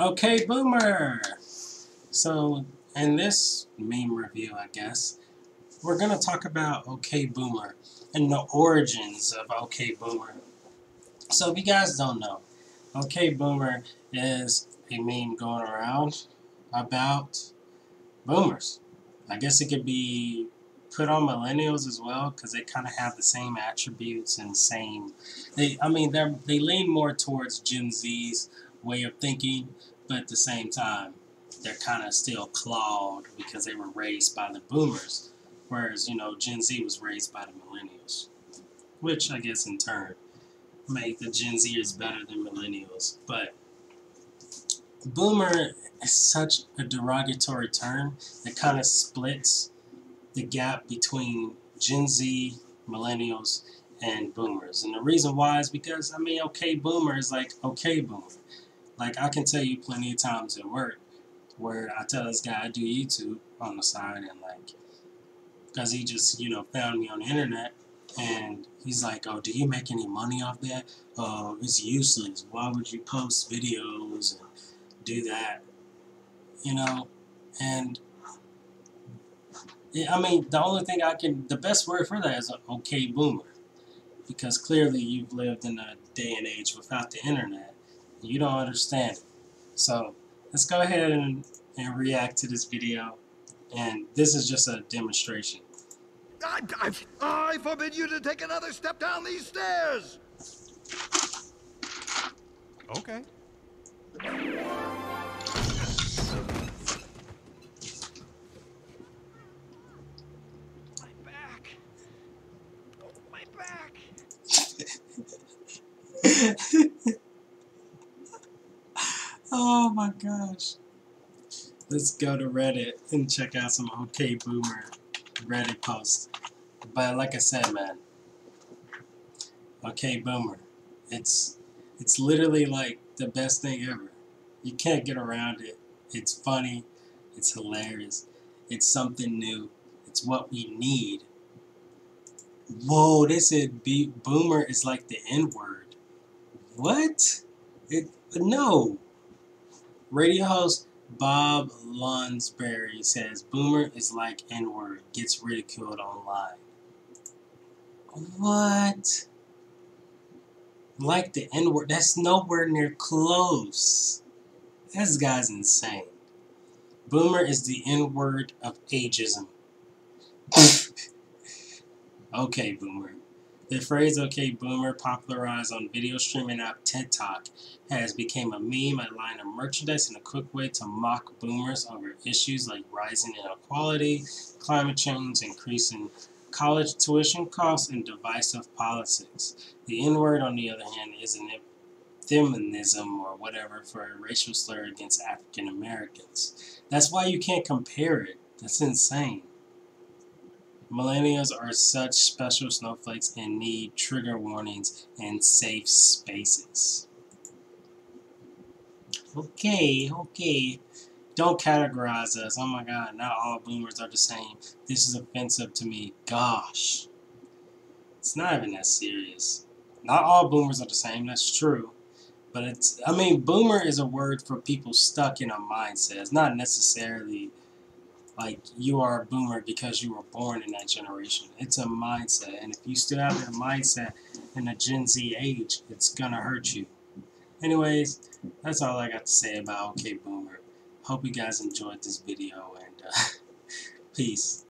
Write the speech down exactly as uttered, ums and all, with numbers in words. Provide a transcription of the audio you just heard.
Okay, Boomer! So, in this meme review, I guess, we're going to talk about Okay Boomer and the origins of Okay Boomer. So, if you guys don't know, Okay Boomer is a meme going around about boomers. I guess it could be put on millennials as well, because they kind of have the same attributes and same... They, I mean, they they lean more towards Gen Z's way of thinking, but at the same time, they're kind of still clawed because they were raised by the boomers, whereas, you know, Gen Z was raised by the millennials, which I guess in turn made the Gen Zers better than millennials. But boomer is such a derogatory term that kind of splits the gap between Gen Z, millennials, and boomers. And the reason why is because, I mean, okay boomer is like okay boomer. Like, I can tell you plenty of times at work where I tell this guy I do YouTube on the side, and like, because he just, you know, found me on the internet, and he's like, oh, do you make any money off that? Oh, it's useless. Why would you post videos and do that? You know, and I mean, the only thing I can, the best word for that is okay boomer, because clearly you've lived in a day and age without the internet. You don't understand it. So let's go ahead and, and react to this video. And this is just a demonstration. I, I, I forbid you to take another step down these stairs. Okay. My back. Oh, my back. Oh my gosh. Let's go to Reddit and check out some okay boomer Reddit posts. But like I said, man, okay boomer, it's it's literally like the best thing ever. You can't get around it. It's funny, it's hilarious, it's something new, it's what we need. Whoa, they said be boomer is like the N-word. What? It no. Radio host Bob Lonsberry says boomer is like N-word, gets ridiculed online. What? Like the N-word? That's nowhere near close. This guy's insane. Boomer is the N-word of ageism. Okay, boomer. The phrase okay boomer, popularized on video streaming app TikTok, has become a meme, a line of merchandise, and a quick way to mock boomers over issues like rising inequality, climate change, increasing college tuition costs, and divisive politics. The N-word, on the other hand, is an euphemism or whatever for a racial slur against African Americans. That's why you can't compare it. That's insane. Millennials are such special snowflakes and need trigger warnings and safe spaces. Okay, okay. Don't categorize us. Oh my god, not all boomers are the same. This is offensive to me. Gosh. It's not even that serious. Not all boomers are the same, that's true. But it's, I mean, boomer is a word for people stuck in a mindset. It's not necessarily like you are a boomer because you were born in that generation. It's a mindset, and if you still have that mindset in a Gen Z age, it's gonna hurt you. Anyways, that's all I got to say about okay boomer. Hope you guys enjoyed this video, and uh, peace.